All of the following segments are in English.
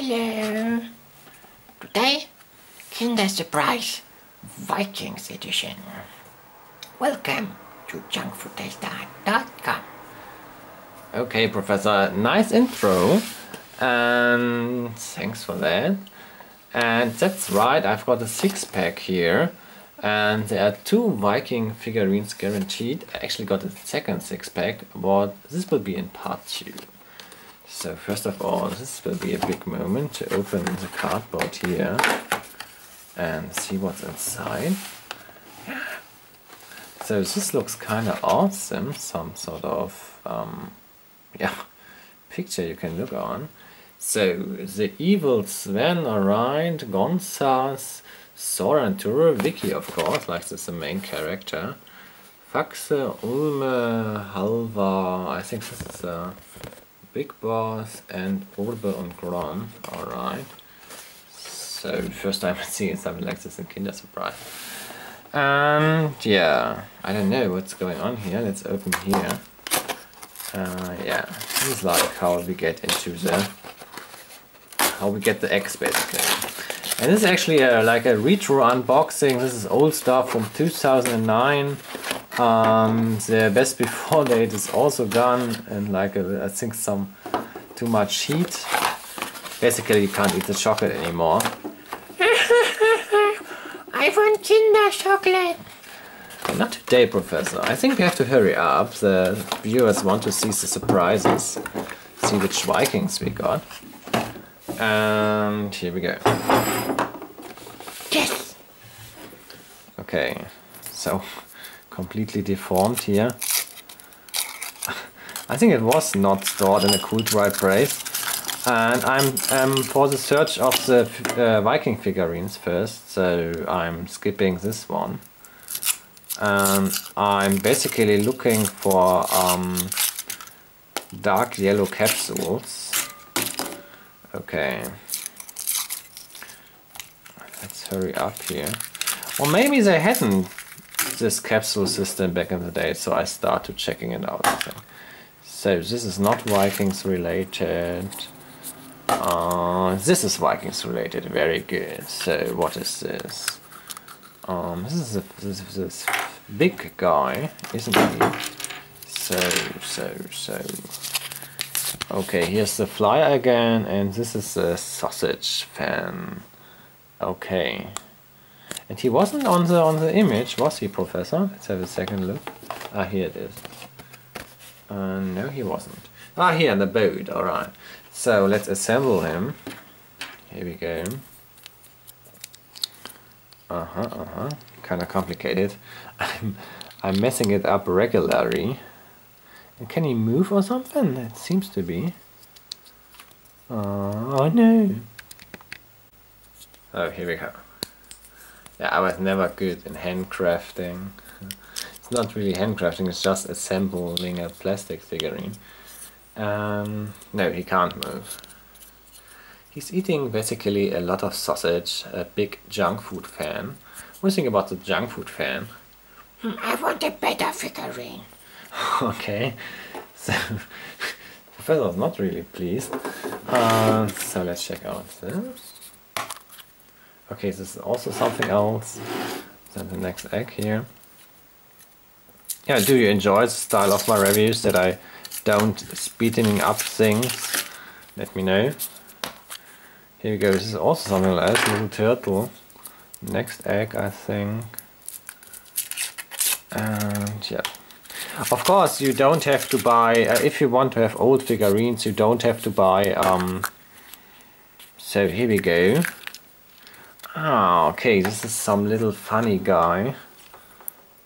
Hello! Today, Kinder Surprise Vikings edition. Welcome to JunkFoodTasterDotCom. Okay, Professor, nice intro and thanks for that. And that's right, I've got a six-pack here and there are two Viking figurines guaranteed. I actually got a second six-pack, but this will be in part two. So first of all, this will be a big moment to open the cardboard here and see what's inside. So this looks kind of awesome, some sort of picture you can look on. So the evil Sven, Orion, Gonsas, Soran, Ture, Vicky of course, like this is the main character. Faxe, Ulme, Halva, I think this is Big Boss and Orbe und Grom, alright. So, first time I'm seeing something like this in Kinder Surprise. And yeah, I don't know what's going on here, let's open here. This is like how we get the eggs basically. And this is actually like a retro unboxing, this is old stuff from 2009. The best before date is also gone, and like I think some too much heat. Basically, you can't eat the chocolate anymore. I want Kinder chocolate. Not today, Professor. I think we have to hurry up. The viewers want to see the surprises, see which Vikings we got. And here we go. Yes. Okay. So. Completely deformed here. I think it was not stored in a cool dry place. And I'm for the search of the Viking figurines first, so I'm skipping this one. I'm basically looking for dark yellow capsules. Okay. Let's hurry up here. Or maybe they hadn't this capsule system back in the day, so I started checking it out, I think. So this is not Vikings related. This is Vikings related, very good. So what is this? This big guy, isn't he? So. Okay, here's the flyer again, and this is a sausage fan. Okay. And he wasn't on the image, was he, Professor? Let's have a second look. Ah, here it is. No, he wasn't. Ah, here in the boat. All right. So let's assemble him. Here we go. Kind of complicated. I'm messing it up regularly. And can he move or something? It seems to be. Oh no. Oh, here we go. Yeah, I was never good in handcrafting. It's not really handcrafting, it's just assembling a plastic figurine. No, he can't move. He's eating basically a lot of sausage, a big junk food fan. What do you think about the junk food fan? I want a better figurine. Okay, so Professor's not really pleased. So let's check out this. Okay, this is also something else. Then the next egg here. Yeah, do you enjoy the style of my reviews that I don't speeding up things? Let me know. Here we go, this is also something else, little turtle. Next egg, I think. And yeah. Of course, you don't have to buy, if you want to have old figurines, you don't have to buy, so here we go. Ah, okay, this is some little funny guy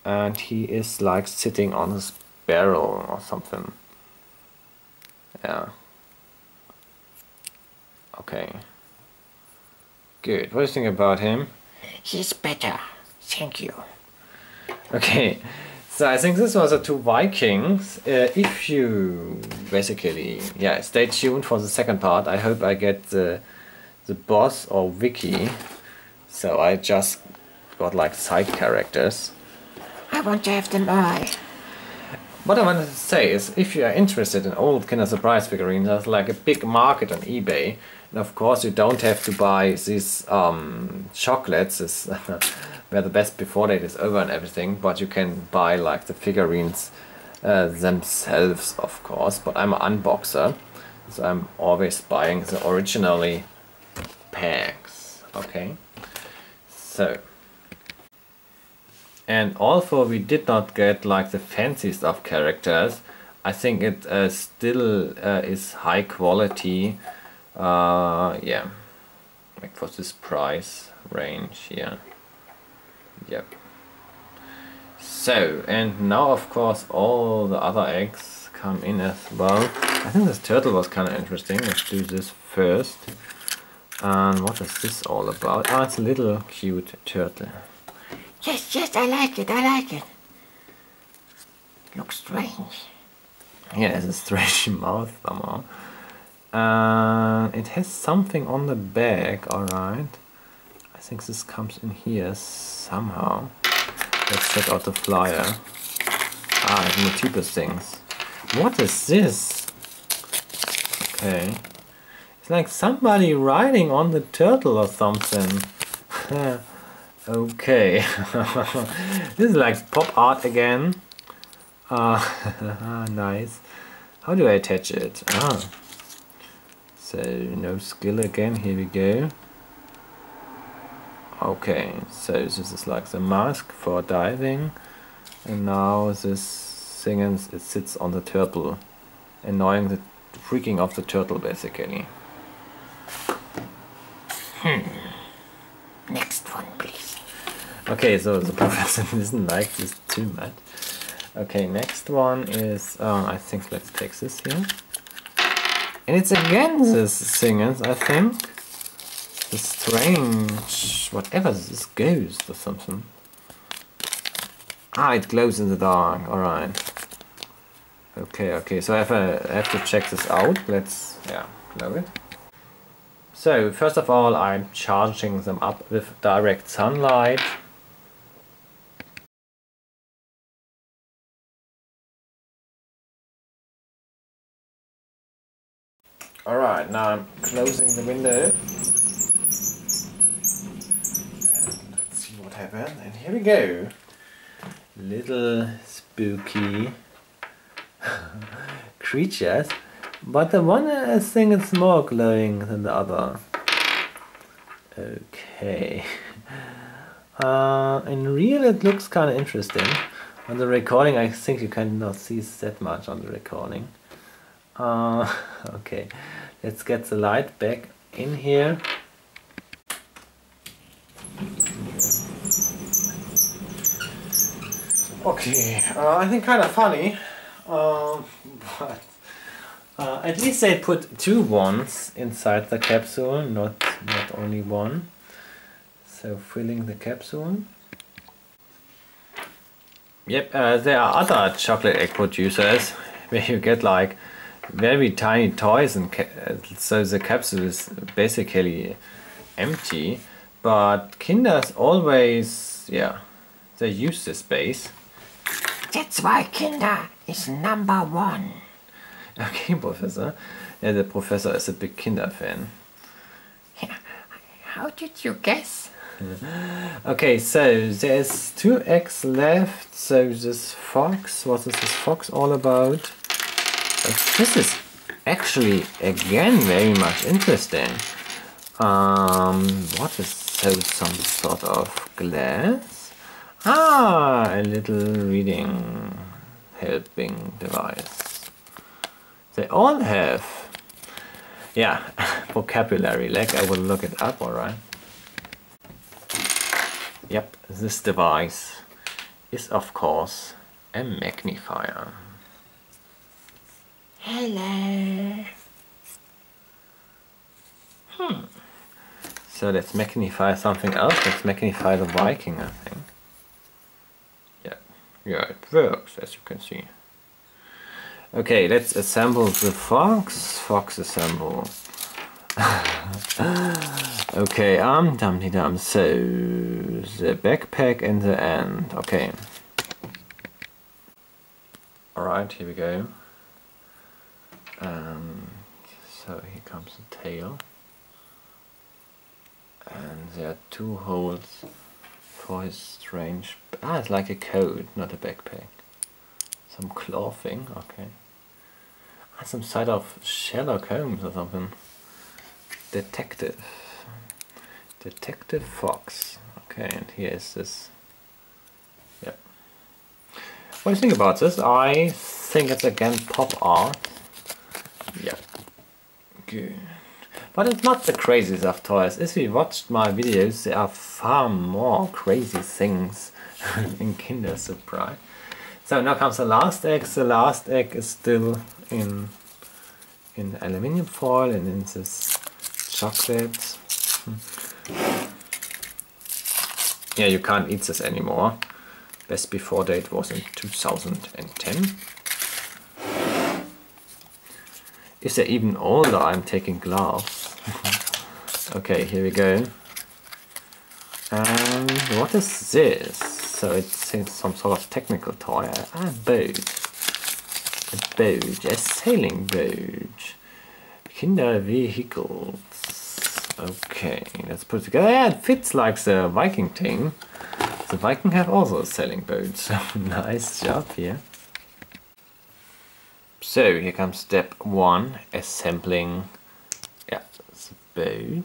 and he is like sitting on his barrel or something. Yeah. Okay. Good. What do you think about him? He's better. Thank you. Okay. So I think this was the two Vikings. If you basically, yeah, stay tuned for the second part. I hope I get the boss or Vicky. So I just got like side characters. I want to have them all. What I wanted to say is, if you are interested in old Kinder Surprise figurines, there's like a big market on eBay, and of course you don't have to buy these chocolates, this, where the best before date is over and everything, but you can buy like the figurines themselves, of course. But I'm an unboxer, so I'm always buying the originally packs, okay? So. And although we did not get like the fancy stuff characters, I think it still is high quality, yeah, like for this price range, yeah, yep. So, and now of course all the other eggs come in as well. I think this turtle was kind of interesting. Let's do this first. And what is this all about? Ah, it's a little cute turtle. Yes, yes, I like it, I like it. Looks strange. Yeah, it has a strange mouth somehow. It has something on the back, alright. I think this comes in here somehow. Let's check out the flyer. Ah, it has multiple things. What is this? Okay. It's like somebody riding on the turtle or something. Okay, this is like pop art again. Nice. How do I attach it? Ah, so no skill again. Here we go. Okay, so this is like the mask for diving, and now this thing is, it sits on the turtle, annoying the freaking of the turtle basically. Next one, please. Okay, so the professor doesn't like this too much. Okay, next one is, I think let's take this here. And it's again this singers, I think. The strange, whatever this ghost or something. Ah, it glows in the dark, alright. Okay, okay, so I have to check this out. Let's, yeah, glow it. So, first of all, I'm charging them up with direct sunlight. Alright, now I'm closing the window. And let's see what happened. And here we go. Little spooky creatures. But the one thing is more glowing than the other. Okay. In real it looks kind of interesting. On the recording I think you cannot see that much on the recording. Okay, let's get the light back in here. Okay, I think kind of funny, but at least they put two wands inside the capsule, not only one. So filling the capsule. Yep, there are other chocolate egg producers where you get like very tiny toys, and so the capsule is basically empty, but Kinders always, yeah, they use the space. That's why Kinder is #1. Okay, Professor. Yeah, the Professor is a big Kinder fan. Yeah. How did you guess? Okay, so there's 2 eggs left, so this fox, what is this fox all about? This is actually again very much interesting. What is so some sort of glass? Ah, a little reading helping device. They all have, yeah, vocabulary lag. I will look it up. All right. Yep, this device is of course a magnifier. Hello. So let's magnify something else. Let's magnify the Viking, I think. Yeah, yeah, it works, as you can see. Okay, let's assemble the fox. Fox assemble. Okay, dum-de-dum. So the backpack and the end. Okay. Alright, here we go. So here comes the tail. And there are two holes for his strange... it's like a coat, not a backpack. Some clothing, okay. Some side of Sherlock Holmes or something. Detective Fox. Okay, and here is this. Yep. What do you think about this? I think it's again pop art. Yep. Good. But it's not the craziest of toys. If you watched my videos, there are far more crazy things in Kinder Surprise. So now comes the last egg. The last egg is still in aluminium foil and in this chocolate. Yeah, you can't eat this anymore. Best before date was in 2010. If they're even older, I'm taking gloves. Okay, here we go. And what is this? So it's some sort of technical toy. A boat. A boat. A sailing boat. Kinder vehicles. Okay, let's put it together. Yeah, it fits like the Viking thing. The Viking have also a sailing boat. So nice job here. So here comes step one, assembling the boat.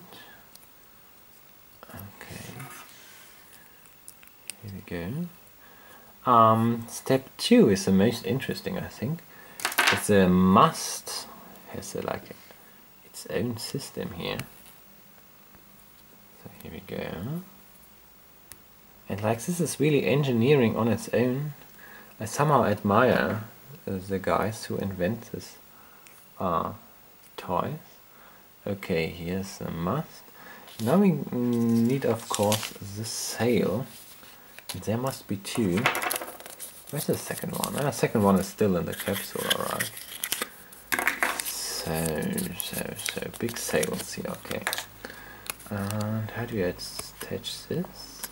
Okay, here we go. Step two is the most interesting, I think. It's a mast, has a, like its own system here. So here we go. And like this is really engineering on its own. I somehow admire the guys who invent this toys. Okay, here's a mast. Now we need, of course, the sail. There must be two. Where's the second one? The second one is still in the capsule, alright. So, big sails here, okay. And how do you attach this?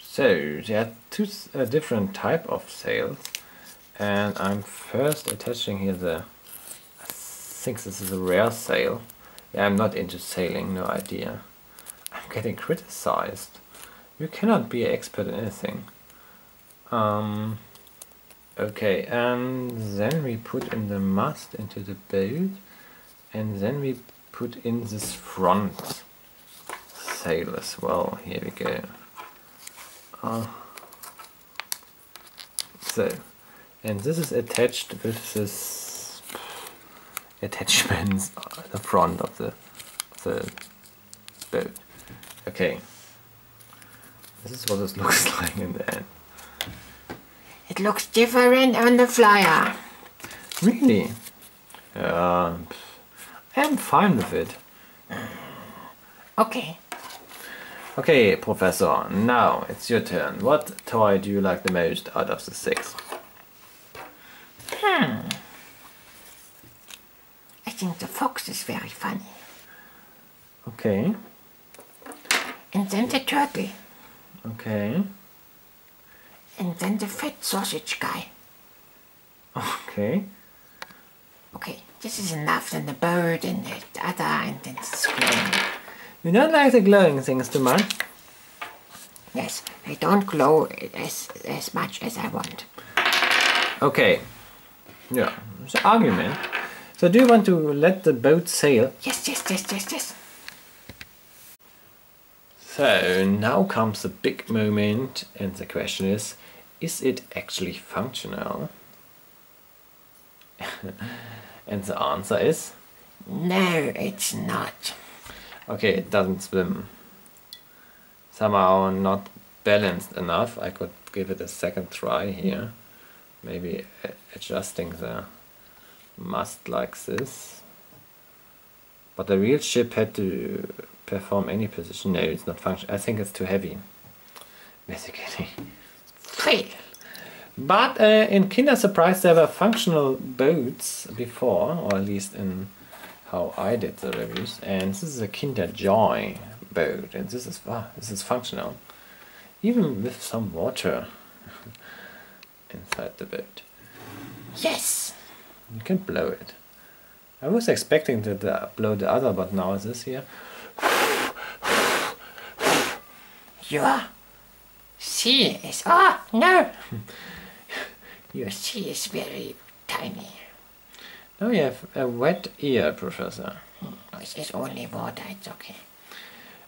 So, there are two different type of sails, and I'm first attaching here the, I think this is a rare sail. Yeah, I'm not into sailing, no idea. I'm getting criticized. You cannot be an expert in anything. Okay, and then we put in the mast into the boat, and then we put in this front sail as well. Here we go. So, and this is attached with this attachments on the front of the boat. Okay, this is what it looks like in the end. It looks different on the flyer. Really? I'm fine with it. Okay. Okay, Professor, now it's your turn. What toy do you like the most out of the six? I think the fox is very funny. Okay. And then the turtle. Okay. And then the fat sausage guy. Okay. Okay, this is enough. Then the bird and the other and then the squirrel. You don't like the glowing things too much? Yes, they don't glow as much as I want. Okay. Yeah, it's an argument. So do you want to let the boat sail? Yes. So now comes the big moment, and the question is it actually functional? And the answer is... no, it's not. Okay, it doesn't swim. Somehow not balanced enough. I could give it a second try here. Maybe adjusting the mast like this. But the real ship had to perform any position. No, it's not functional. I think it's too heavy. Basically. Fail! But in Kinder Surprise there were functional boats before, or at least in how I did the reviews, and this is a Kinder Joy boat, and this is functional, even with some water. inside the boat. Yes! You can blow it. I was expecting to blow the other, but now this here. Your sea is... Ah, oh, no! Your sea is very tiny. Now you have a wet ear, Professor. This is only water, it's okay.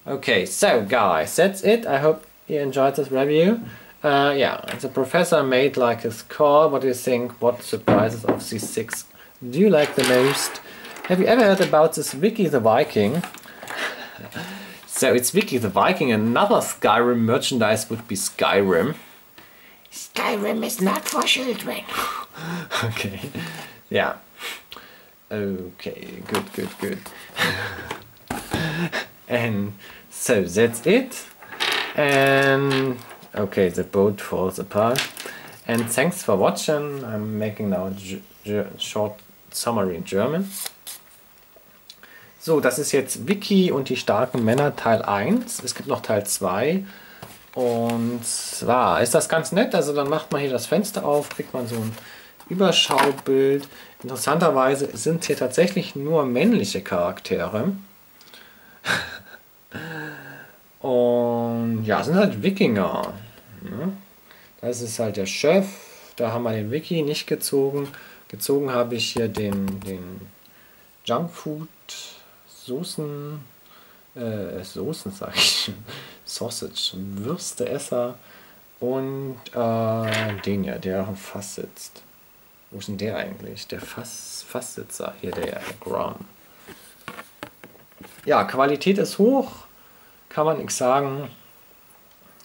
Okay, so guys, that's it. I hope you enjoyed this review. Yeah, the Professor made like his score. What do you think? What surprises of these six do you like the most? Have you ever heard about this Vicky the Viking? So it's Vicky the Viking. Another Skyrim merchandise would be Skyrim. Skyrim is not for children. Okay, yeah. Okay, good, good, good. And so that's it. And okay, the boat falls apart. And thanks for watching. I'm making now short summary in German. So, das ist jetzt Vicky und die starken Männer Teil 1. Es gibt noch Teil 2. Und zwar ist das ganz nett. Also dann macht man hier das Fenster auf, kriegt man so ein Überschaubild. Interessanterweise sind hier tatsächlich nur männliche Charaktere. Und ja, sind halt Wikinger. Das ist halt der Chef. Da haben wir den Vicky nicht gezogen. Gezogen habe ich hier den Junkfood Soßen. Soßen sag ich. Sausage. Würsteesser. Und den hier, der am Fass sitzt. Wo ist denn der eigentlich? Der Fasssitzer. Hier der Grom. Ja, Qualität ist hoch. Kann man nichts sagen.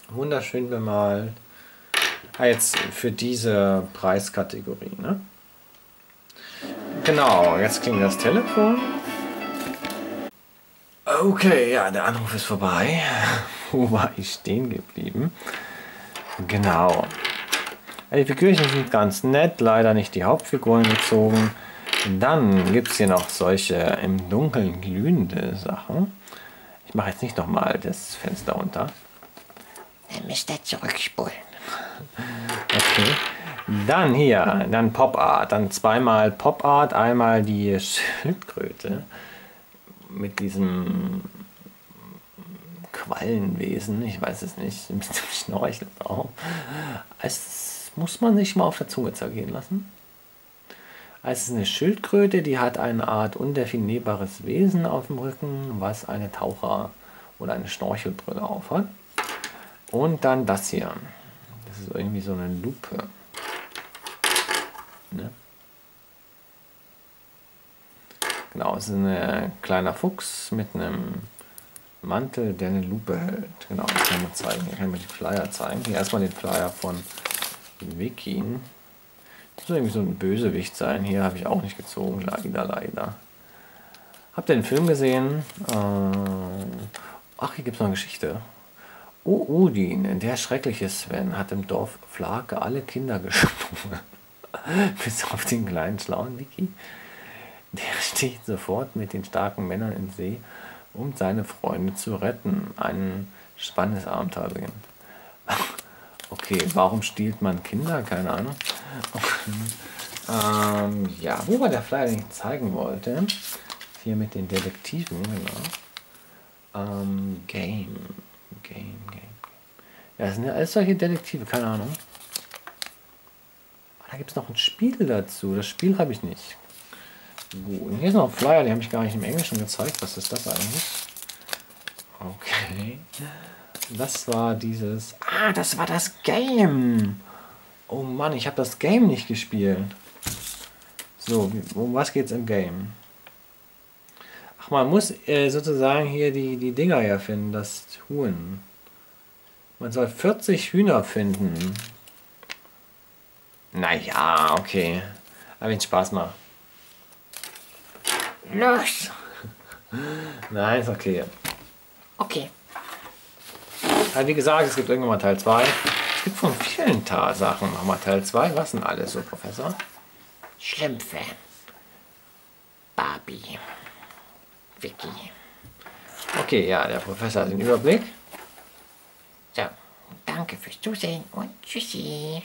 Wunderschön bemalt. Ah, jetzt für diese Preiskategorie, ne? Genau, jetzt klingt das Telefon. Okay, ja, der Anruf ist vorbei. Wo war ich stehen geblieben? Genau. Die Figürchen sind ganz nett, leider nicht die Hauptfiguren gezogen. Dann gibt es hier noch solche im Dunkeln glühende Sachen. Ich mache jetzt nicht nochmal das Fenster runter. Dann müsst ihr zurückspulen. Okay. Dann hier, dann Pop Art. Dann zweimal Pop Art, einmal die Schildkröte mit diesem Quallenwesen. Ich weiß es nicht, mit dem Schnorchel drauf. Es muss man sich mal auf der Zunge zergehen lassen. Es ist eine Schildkröte, die hat eine Art undefinierbares Wesen auf dem Rücken, was eine Taucher- oder eine Schnorchelbrille auf hat. Und dann das hier. Das ist irgendwie so eine Lupe. Ne? Genau, es ist ein kleiner Fuchs mit einem Mantel, der eine Lupe hält. Genau, das kann man zeigen. Hier kann man den Flyer zeigen. Hier erstmal den Flyer von Vicky. Das soll irgendwie so ein Bösewicht sein. Hier habe ich auch nicht gezogen. Leider, leider. Habt ihr den Film gesehen? Ach, hier gibt es noch eine Geschichte. Oh, Odin, der schreckliche Sven, hat im Dorf Flake alle Kinder geschlungen. Bis auf den kleinen schlauen Vicky. Der steht sofort mit den starken Männern in See, um seine Freunde zu retten. Ein spannendes Abenteuer. Okay, warum stiehlt man Kinder? Keine Ahnung. Ja, wo war der Flyer, den ich zeigen wollte? Hier mit den Detektiven, genau. Game. Ja, das sind ja alles solche Detektive, keine Ahnung. Aber da gibt es noch ein Spiel dazu. Das Spiel habe ich nicht. Gut, und hier ist noch ein Flyer, den habe ich gar nicht im Englischen gezeigt. Was ist das eigentlich? Okay. Das war dieses... Ah, das war das Game! Oh Mann, ich habe das Game nicht gespielt. So, um was geht's im Game? Ach, man muss sozusagen hier die Dinger ja finden, das Huhn. Man soll 40 Hühner finden. Naja, okay. Aber wenn es Spaß macht. Los! Nein, ist okay. Okay. Also wie gesagt, es gibt irgendwann mal Teil 2. Es gibt von vielen Sachen nochmal Teil 2. Was denn alles so, Professor? Schlümpfe. Barbie. Vicky. Okay, ja, der Professor hat den Überblick. So, danke fürs Zusehen und tschüssi.